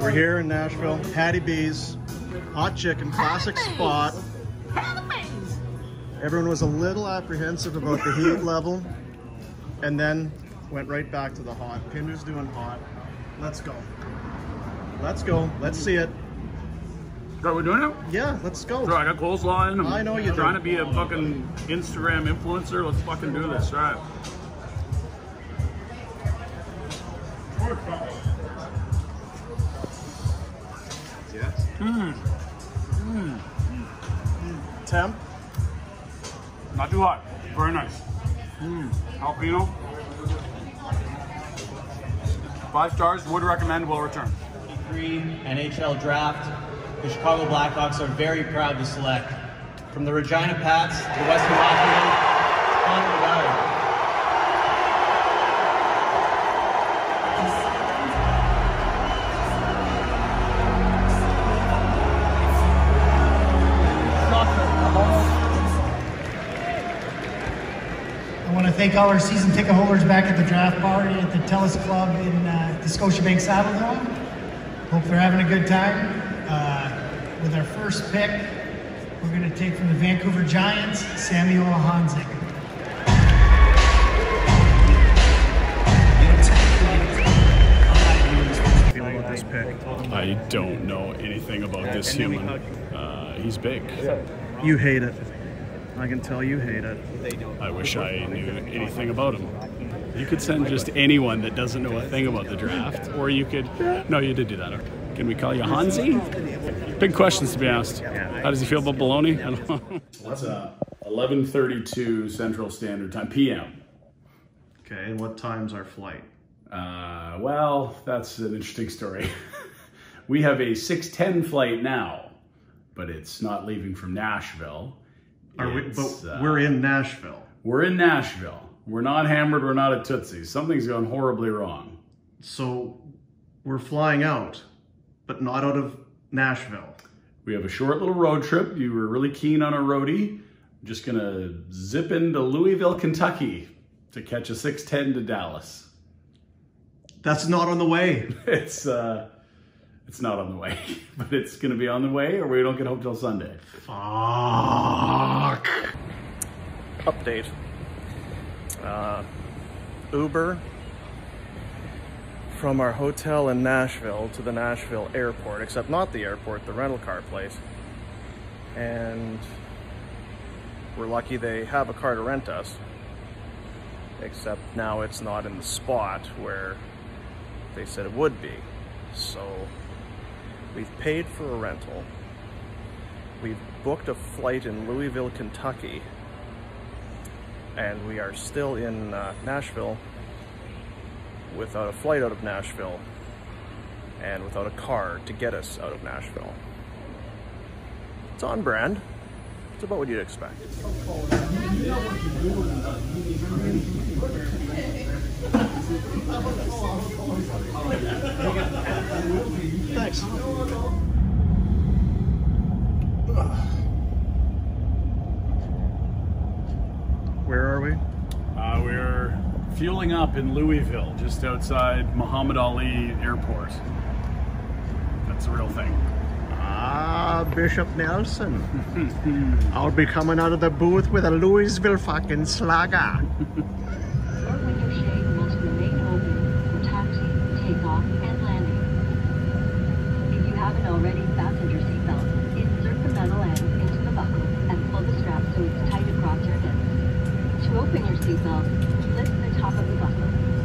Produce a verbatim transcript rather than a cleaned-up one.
We're here in Nashville. Hattie B's, hot chicken, classic spot. Everyone was a little apprehensive about the heat level, and then went right back to the hot. Kinder's doing hot. Let's go. Let's go. Let's see it. Are we doing it? Yeah, let's go. Sure, I got coleslaw in. I'm I know you're trying do. to be a fucking Instagram influencer. Let's fucking do this. All right. Yes. Mmm. Mmm. Mm. Temp. Not too hot. Very nice. Mmm. Jalapeno. Five stars. Would recommend. Will return. E three N H L draft. The Chicago Blackhawks are very proud to select from the Regina Pats to Western Hockey League, Connor McDavid. I want to thank all our season ticket holders back at the draft party at the Telus Club in uh, the Scotiabank Saddledome. Hope they're having a good time. Uh, with our first pick, we're going to take from the Vancouver Giants, Samuel Hanzi. I don't know anything about this human. Uh, he's big. You hate it. I can tell you hate it. I wish I knew anything about him. You could send just anyone that doesn't know a thing about the draft, or you could... No, you did do that. Okay. Can we call you Hanzi? Big questions to be asked. How does he feel about baloney? I don't know. What's up? eleven thirty-two Central Standard Time, P M Okay, and what time's our flight? Uh, well, that's an interesting story. We have a six ten flight now, but it's not leaving from Nashville. Are we, but uh, we're in Nashville. We're in Nashville. We're not hammered, we're not at Tootsie. Something's gone horribly wrong. So, we're flying out. But not out of Nashville. We have a short little road trip. You were really keen on a roadie. I'm just gonna zip into Louisville, Kentucky to catch a six ten to Dallas. That's not on the way. It's uh, it's not on the way, but it's gonna be on the way or we don't get home till Sunday. Fuck. Update. Uh, Uber. From our hotel in Nashville to the Nashville airport, except not the airport, the rental car place. And we're lucky they have a car to rent us, except now it's not in the spot where they said it would be. So we've paid for a rental. We've booked a flight in Louisville, Kentucky, and we are still in uh, Nashville, without a flight out of Nashville and without a car to get us out of Nashville. It's on brand. It's about what you'd expect. Thanks. Where are we? Uh, we're fueling up in Louisville, just outside Muhammad Ali Airport. That's the real thing. Ah, Bishop Nelson. I'll be coming out of the booth with a Louisville fucking slugger. Open your seatbelt, lift the top of the buckle.